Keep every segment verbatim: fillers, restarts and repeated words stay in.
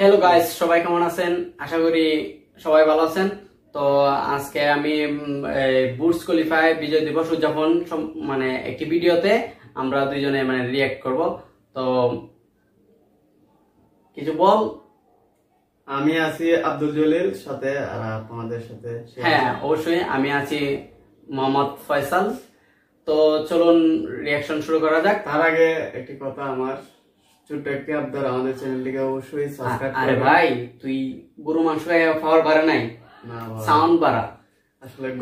Hello guys सबाई केमन आছেন आशा करी सबाई ভালো আছেন। তো আজকে আমি বুর্জ খলিফায় বিজয় দিবস উদযাপন মানে একটি ভিডিওতে আমরা দুইজনে মানে রিঅ্যাক্ট করব। তো কিছু বল। আমি আছি আব্দুল জলিল সাথে আর আপনাদের সাথে। হ্যাঁ অবশ্যই আমি আছি মোহাম্মদ ফয়সাল। তো চলুন রিঅ্যাকশন শুরু করা যাক। তার আগে একটি কথা আমার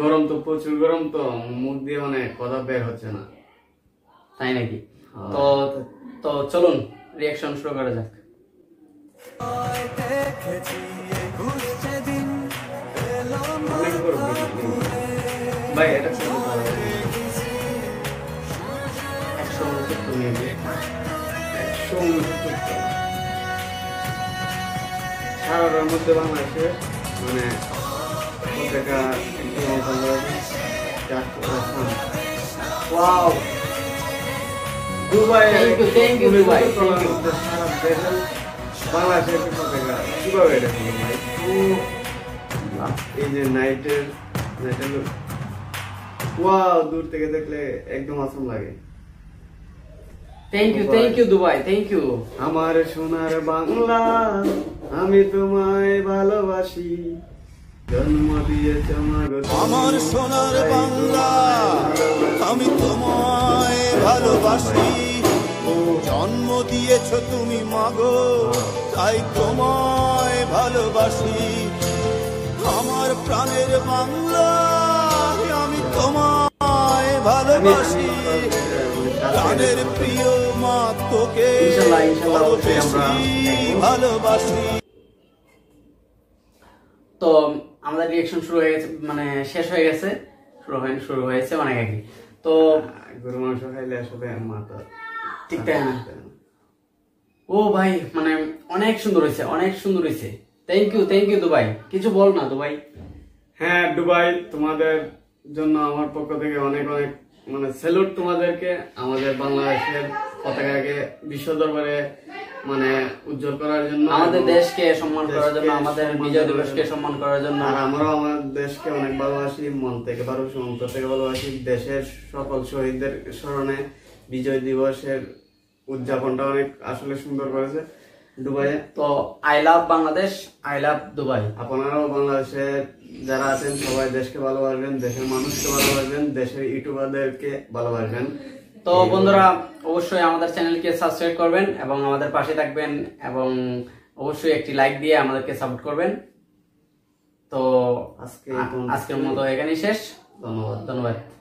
গরম তো প্রচুর গরম তো মুখ দিয়ে মানে কথা বের হচ্ছে না তাই নাকি। তো তো চলুন রিঅ্যাকশন শুরু করা যাক। ভাই এটা সারা মধ্যে বাংলাদেশে মানে এই যে নাইটের দূর থেকে দেখলে একদম অসাম লাগে। Thank you, thank you Dubai, thank you. আমার সোনার বাংলা আমি তোমায় ভালোবাসি জন্ম দিয়েছ আমার সোনার বাংলা আমি তোমায় ভালোবাসি জন্ম দিয়েছ তুমি মাগো তাই তোমায় ভালোবাসি আমার প্রাণের বাংলা আমি তোমায় ভালোবাসি প্রাণের প্রিয় ভালোবাসি। তো আমাদের রিঅ্যাকশন শুরু হয়ে গেছে মানে শেষ হয়ে গেছে শুরু হয় শুরু হয়েছে অনেক আগে। তো গরু মাংস খাইলে আসলে মাথা ঠিক তাই না। ও ভাই মানে অনেক সুন্দর হয়েছে অনেক সুন্দর হয়েছে। Thank you thank you Dubai. কিছু বল না দুবাই। হ্যাঁ দুবাই তোমাদের জন্য আমার পক্ষ থেকে অনেক অনেক মানে স্যালুট তোমাদেরকে। আমাদের বাংলাদেশের পতাকাকে বিশ্ব দরবারে মানে উজ্জ্বল করার জন্য আমাদের দেশকে সম্মান করার জন্য আমাদের বিজয় দিবসকে সম্মান করার জন্য আর আমরা আমাদের দেশকে অনেক ভালোবাসি মন থেকে ভালোবাসি অন্তর থেকে ভালোবাসি। দেশের সকল শহীদদের স্মরণে বিজয় দিবসের উদযাপনটা অনেক আসলে সুন্দর করেছে দুবাইয়ে। তো I love Bangladesh I love Dubai. আপনারাও বাংলাদেশে যারা আছেন সবাই দেশকে ভালোবাসবেন দেশের মানুষকে ভালোবাসবেন দেশের ইউটিউবারদেরকে ভালোবাসবেন। তো বন্ধুরা অবশ্যই আমাদের চ্যানেলকে সাবস্ক্রাইব করবেন এবং আমাদের পাশে থাকবেন এবং অবশ্যই একটি লাইক দিয়ে আমাদেরকে সাপোর্ট করবেন। তো আজকে আজকের মতো এখানেই শেষ। ধন্যবাদ ধন্যবাদ।